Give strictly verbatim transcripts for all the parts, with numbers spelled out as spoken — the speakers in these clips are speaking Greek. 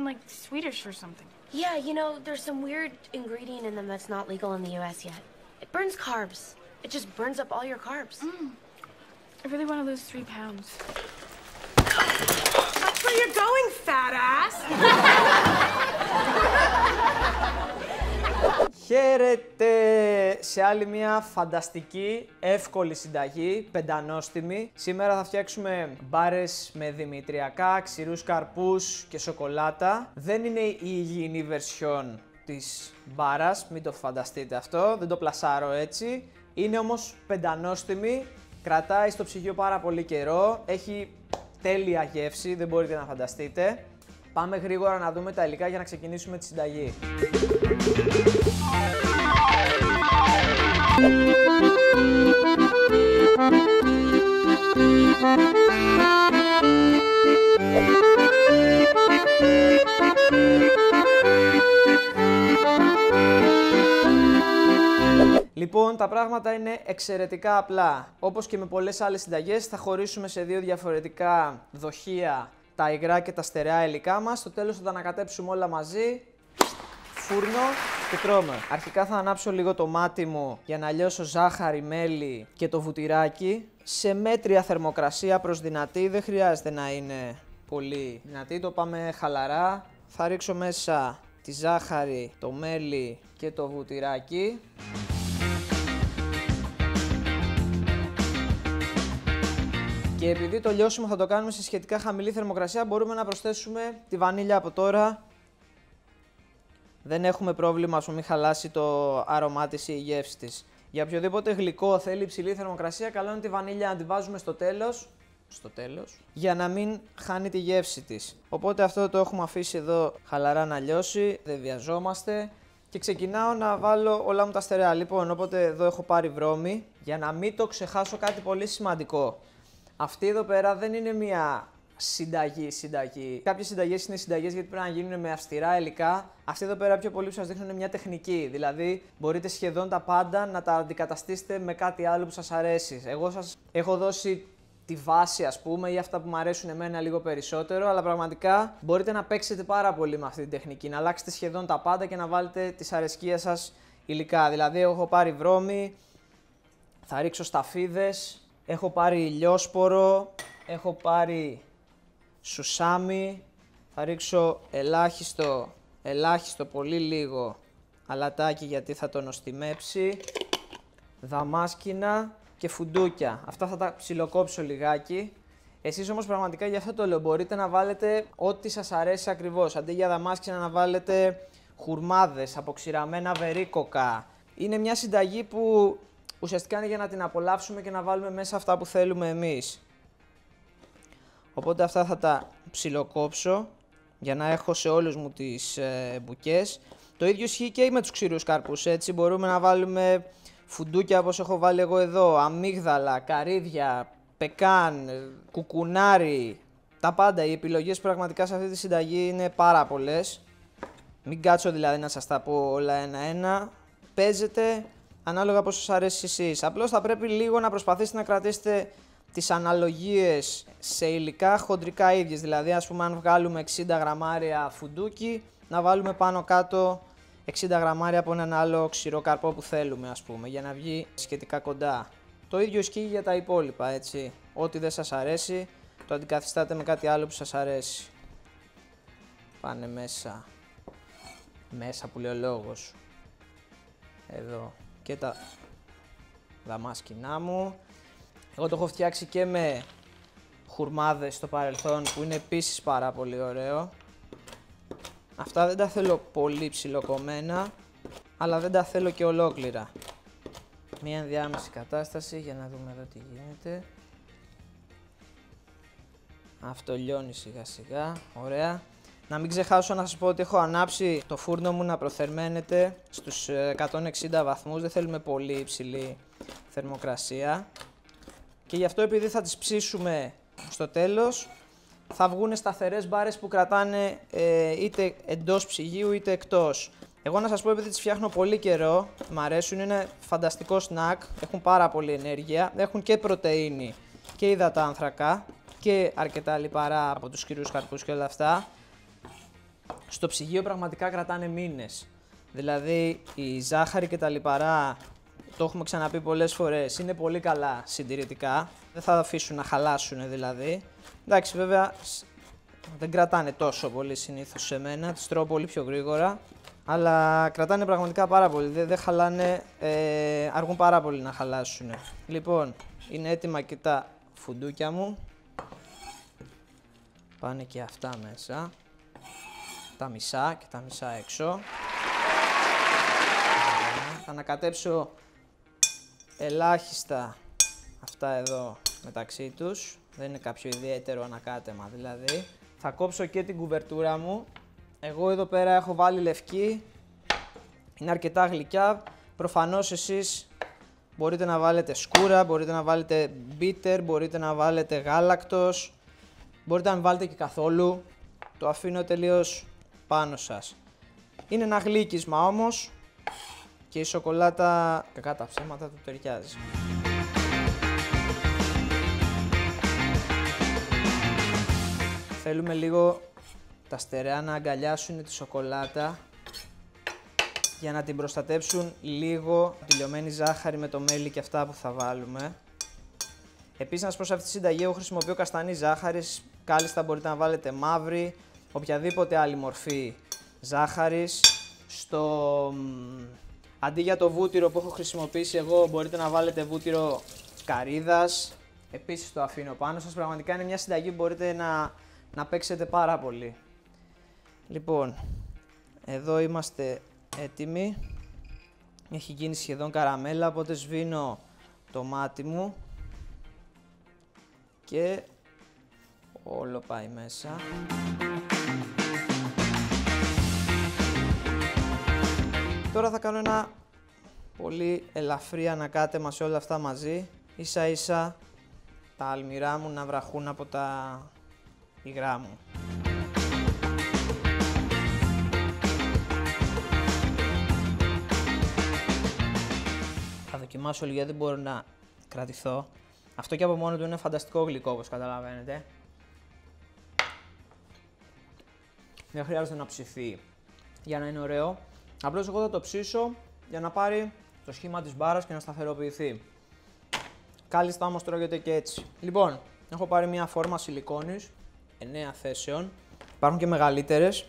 in, like, Swedish or something. Yeah, you know, there's some weird ingredient in them that's not legal in the U S yet. It burns carbs. It just burns up all your carbs. Mm. I really want to lose three pounds. That's where you're going, fat ass! Χαίρετε σε άλλη μια φανταστική, εύκολη συνταγή, πεντανόστιμη. Σήμερα θα φτιάξουμε μπάρες με δημητριακά, ξηρούς καρπούς και σοκολάτα. Δεν είναι η υγιεινή version της μπάρας, μην το φανταστείτε αυτό, δεν το πλασάρω έτσι. Είναι όμως πεντανόστιμη, κρατάει στο ψυγείο πάρα πολύ καιρό, έχει τέλεια γεύση, δεν μπορείτε να φανταστείτε. Πάμε γρήγορα να δούμε τα υλικά για να ξεκινήσουμε τη συνταγή. Λοιπόν, τα πράγματα είναι εξαιρετικά απλά. Όπως και με πολλές άλλες συνταγές, θα χωρίσουμε σε δύο διαφορετικά δοχεία τα υγρά και τα στερεά υλικά μας. Στο τέλος θα τα ανακατέψουμε όλα μαζί, φούρνο και τρώμε. Αρχικά θα ανάψω λίγο το μάτι μου για να λιώσω ζάχαρη, μέλι και το βουτυράκι. Σε μέτρια θερμοκρασία προς δυνατή, δεν χρειάζεται να είναι πολύ δυνατή, το πάμε χαλαρά. Θα ρίξω μέσα τη ζάχαρη, το μέλι και το βουτυράκι. Και επειδή το λιώσιμο θα το κάνουμε σε σχετικά χαμηλή θερμοκρασία, μπορούμε να προσθέσουμε τη βανίλια από τώρα. Δεν έχουμε πρόβλημα, ας πούμε, μην χαλάσει το άρωμά της ή η γεύση της. Για οποιοδήποτε γλυκό θέλει υψηλή θερμοκρασία, καλό είναι τη βανίλια να τη βάζουμε στο τέλος, στο τέλος, για να μην χάνει τη γεύση της. Οπότε αυτό το έχουμε αφήσει εδώ χαλαρά να λιώσει, δεν βιαζόμαστε. Και ξεκινάω να βάλω όλα μου τα στερεά. Λοιπόν, οπότε εδώ έχω πάρει βρώμη, για να μην το ξεχάσω κάτι πολύ σημαντικό. Αυτή εδώ πέρα δεν είναι μια συνταγή συνταγή. Κάποιες συνταγές είναι συνταγές γιατί πρέπει να γίνουν με αυστηρά υλικά. Αυτή εδώ πέρα πιο πολύ που σας δείχνω είναι μια τεχνική. Δηλαδή μπορείτε σχεδόν τα πάντα να τα αντικαταστήσετε με κάτι άλλο που σας αρέσει. Εγώ σας έχω δώσει τη βάση, ας πούμε, ή αυτά που μου αρέσουν εμένα λίγο περισσότερο, αλλά πραγματικά μπορείτε να παίξετε πάρα πολύ με αυτή την τεχνική. Να αλλάξετε σχεδόν τα πάντα και να βάλετε τις αρεσκίες σας υλικά. Δηλαδή έχω πάρει βρώμη, θα ρίξω σταφίδες. Έχω πάρει ηλιόσπορο, έχω πάρει σουσάμι, θα ρίξω ελάχιστο, ελάχιστο πολύ λίγο αλατάκι γιατί θα το νοστιμέψει, δαμάσκηνα και φουντούκια. Αυτά θα τα ψιλοκόψω λιγάκι. Εσείς όμως πραγματικά για αυτό το λέω μπορείτε να βάλετε ό,τι σας αρέσει ακριβώς. Αντί για δαμάσκηνα να βάλετε χουρμάδες, αποξηραμένα βερίκοκα. Είναι μια συνταγή που ουσιαστικά είναι για να την απολαύσουμε και να βάλουμε μέσα αυτά που θέλουμε εμείς. Οπότε αυτά θα τα ψιλοκόψω για να έχω σε όλους μου τις ε, μπουκές. Το ίδιο ισχύει και με τους ξηρούς καρπούς, έτσι. Μπορούμε να βάλουμε φουντούκια όπως έχω βάλει εγώ εδώ, αμύγδαλα, καρύδια, πεκάν, κουκουνάρι, τα πάντα. Οι επιλογές πραγματικά σε αυτή τη συνταγή είναι πάρα πολλές. Μην κάτσω δηλαδή να σας τα πω όλα ένα-ένα. Παίζετε ανάλογα πώς σας αρέσει εσείς. Απλώς θα πρέπει λίγο να προσπαθήσετε να κρατήσετε τις αναλογίες σε υλικά χοντρικά ίδιες. Δηλαδή, ας πούμε, αν βγάλουμε εξήντα γραμμάρια φουντούκι, να βάλουμε πάνω κάτω εξήντα γραμμάρια από έναν άλλο ξηρό καρπό που θέλουμε, ας πούμε, για να βγει σχετικά κοντά. Το ίδιο ισχύει για τα υπόλοιπα, έτσι. Ό,τι δεν σας αρέσει, το αντικαθιστάτε με κάτι άλλο που σας αρέσει. Πάνε μέσα. Μέσα που λέει ο λόγος. Εδώ. Και τα δαμάσκηνά μου. Εγώ το έχω φτιάξει και με χουρμάδες στο παρελθόν που είναι επίσης πάρα πολύ ωραίο. Αυτά δεν τα θέλω πολύ ψιλοκομμένα, αλλά δεν τα θέλω και ολόκληρα. Μία ενδιάμεση κατάσταση για να δούμε εδώ τι γίνεται. Αυτό λιώνει σιγά σιγά, ωραία. Να μην ξεχάσω να σας πω ότι έχω ανάψει το φούρνο μου να προθερμαίνεται στους εκατόν εξήντα βαθμούς. Δεν θέλουμε πολύ υψηλή θερμοκρασία. Και γι' αυτό επειδή θα τις ψήσουμε στο τέλος, θα βγουν σταθερές μπάρες που κρατάνε ε, είτε εντός ψυγείου είτε εκτός. Εγώ να σας πω επειδή τις φτιάχνω πολύ καιρό, μ' αρέσουν, είναι φανταστικό σνακ, έχουν πάρα πολύ ενέργεια, έχουν και πρωτεΐνη και υδατάνθρακα και αρκετά λιπαρά από τους ξηρούς καρπούς και όλα αυτά. στο ψυγείο πραγματικά κρατάνε μήνες. Δηλαδή η ζάχαρη και τα λιπαρά, το έχουμε ξαναπεί πολλές φορές, είναι πολύ καλά συντηρητικά. Δεν θα αφήσουν να χαλάσουν δηλαδή. Εντάξει, βέβαια δεν κρατάνε τόσο πολύ συνήθως σε μένα, τις τρώω πολύ πιο γρήγορα. Αλλά κρατάνε πραγματικά πάρα πολύ, δεν δε χαλάνε, ε, αργούν πάρα πολύ να χαλάσουν. Λοιπόν, είναι έτοιμα και τα φουντούκια μου. Πάνε και αυτά μέσα, τα μισά και τα μισά έξω. Θα ανακατέψω ελάχιστα αυτά εδώ μεταξύ τους, δεν είναι κάποιο ιδιαίτερο ανακάτεμα δηλαδή. Θα κόψω και την κουβερτούρα μου. Εγώ εδώ πέρα έχω βάλει λευκή, είναι αρκετά γλυκιά. Προφανώς εσείς μπορείτε να βάλετε σκούρα, μπορείτε να βάλετε bitter, μπορείτε να βάλετε γάλακτος, μπορείτε να βάλετε και καθόλου, το αφήνω τελείως πάνω σας. Είναι ένα γλύκισμα όμως και η σοκολάτα, κακά τα ψέματα, του ταιριάζει. Θέλουμε λίγο τα στερεά να αγκαλιάσουν τη σοκολάτα για να την προστατέψουν λίγο τη λιωμένη ζάχαρη με το μέλι και αυτά που θα βάλουμε. Επίσης, να σας πω, σε αυτή τη συνταγή εγώ χρησιμοποιώ καστανή ζάχαρη, κάλλιστα μπορείτε να βάλετε μαύρη, οποιαδήποτε άλλη μορφή ζάχαρης. Στο... Αντί για το βούτυρο που έχω χρησιμοποιήσει εγώ, μπορείτε να βάλετε βούτυρο καρύδας. Επίσης το αφήνω πάνω σας, πραγματικά είναι μια συνταγή που μπορείτε να, να παίξετε πάρα πολύ. Λοιπόν, εδώ είμαστε έτοιμοι. Έχει γίνει σχεδόν καραμέλα, οπότε σβήνω το μάτι μου και όλο πάει μέσα. Τώρα θα κάνω ένα πολύ ελαφρύ ανακάτεμα σε όλα αυτά μαζί, ίσα ίσα τα αλμυρά μου να βραχούν από τα υγρά μου. Θα δοκιμάσω λίγο, γιατί δεν μπορώ να κρατηθώ. Αυτό και από μόνο του είναι φανταστικό γλυκό, όπως καταλαβαίνετε. Δεν χρειάζεται να ψηθεί για να είναι ωραίο. Απλώς εγώ θα το ψήσω για να πάρει το σχήμα της μπάρας και να σταθεροποιηθεί. Κάλλιστα όμως τρώγεται και έτσι. Λοιπόν, έχω πάρει μια φόρμα σιλικόνης, εννέα θέσεων. Υπάρχουν και μεγαλύτερες.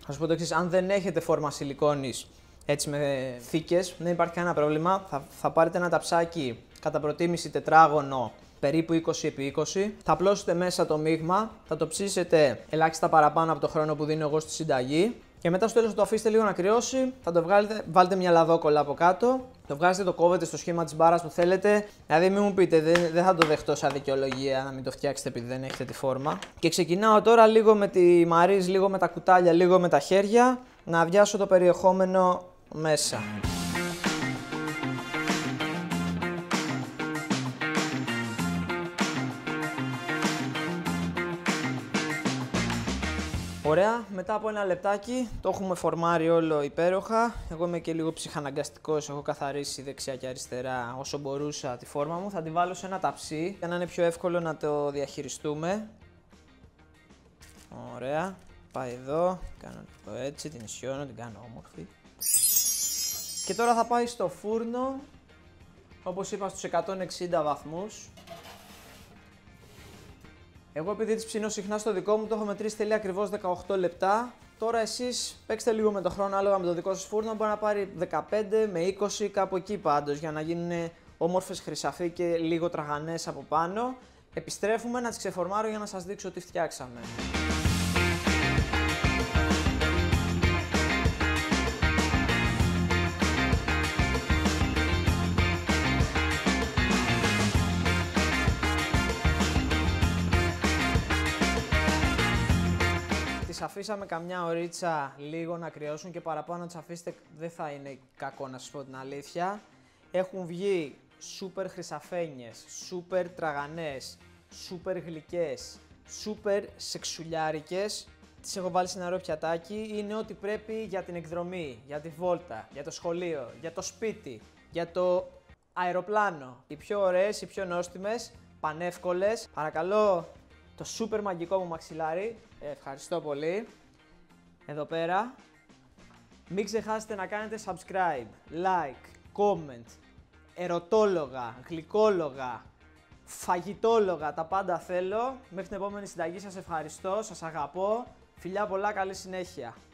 Θα σας πω το εξής, αν δεν έχετε φόρμα σιλικόνης έτσι με θήκες, δεν υπάρχει κανένα πρόβλημα. Θα, θα πάρετε ένα ταψάκι κατά προτίμηση τετράγωνο, περίπου είκοσι επί είκοσι. Θα απλώσετε μέσα το μείγμα, θα το ψήσετε ελάχιστα παραπάνω από το χρόνο που δίνω εγώ στη συνταγή. Και μετά στο τέλος θα το αφήσετε λίγο να κρυώσει, θα το βγάλετε, βάλετε μια λαδόκολλα από κάτω, το βγάζετε, το κόβετε στο σχήμα της μπάρας που θέλετε. Δηλαδή μην μου πείτε, δεν, δεν θα το δεχτώ σαν δικαιολογία να μην το φτιάξετε επειδή δεν έχετε τη φόρμα. Και ξεκινάω τώρα λίγο με τη μαρίζ, λίγο με τα κουτάλια, λίγο με τα χέρια, να αδειάσω το περιεχόμενο μέσα. Ωραία, μετά από ένα λεπτάκι το έχουμε φορμάρει όλο υπέροχα. Εγώ είμαι και λίγο ψυχαναγκαστικός, έχω καθαρίσει δεξιά και αριστερά όσο μπορούσα τη φόρμα μου. Θα τη βάλω σε ένα ταψί για να είναι πιο εύκολο να το διαχειριστούμε. Ωραία, πάει εδώ, κάνω το έτσι, την ισιώνω, την κάνω όμορφη. Και τώρα θα πάει στο φούρνο, όπως είπα, στους εκατόν εξήντα βαθμούς. Εγώ επειδή τις ψήνω συχνά στο δικό μου, το έχω μετρήσει τελεία ακριβώς δεκαοκτώ λεπτά. Τώρα εσείς παίξτε λίγο με το χρόνο, άλογα με το δικό σας φούρνο, μπορεί να πάρει δεκαπέντε με είκοσι, κάπου εκεί πάντως, για να γίνουν όμορφες χρυσαφί και λίγο τραγανές από πάνω. Επιστρέφουμε να τις ξεφορμάρω για να σας δείξω τι φτιάξαμε. Αφήσαμε καμιά ωρίτσα λίγο να κρυώσουν και παραπάνω τις αφήστε, δεν θα είναι κακό να σας πω την αλήθεια. Έχουν βγει σούπερ χρυσαφένιες, σούπερ τραγανές, σούπερ γλυκές, σούπερ σεξουλιάρικες. Τις έχω βάλει σε ένα ωραίο πιατάκι, είναι ό,τι πρέπει για την εκδρομή, για τη βόλτα, για το σχολείο, για το σπίτι, για το αεροπλάνο. Οι πιο ωραίες, οι πιο νόστιμες, πανεύκολες. Παρακαλώ το σούπερ μαγικό μου μαξιλάρι. Ευχαριστώ πολύ. εδώ πέρα. Μην ξεχάσετε να κάνετε subscribe, like, comment, ερωτόλογα, γλυκόλογα, φαγητόλογα, τα πάντα θέλω. Μέχρι την επόμενη συνταγή σας ευχαριστώ, σας αγαπώ. Φιλιά πολλά, καλή συνέχεια.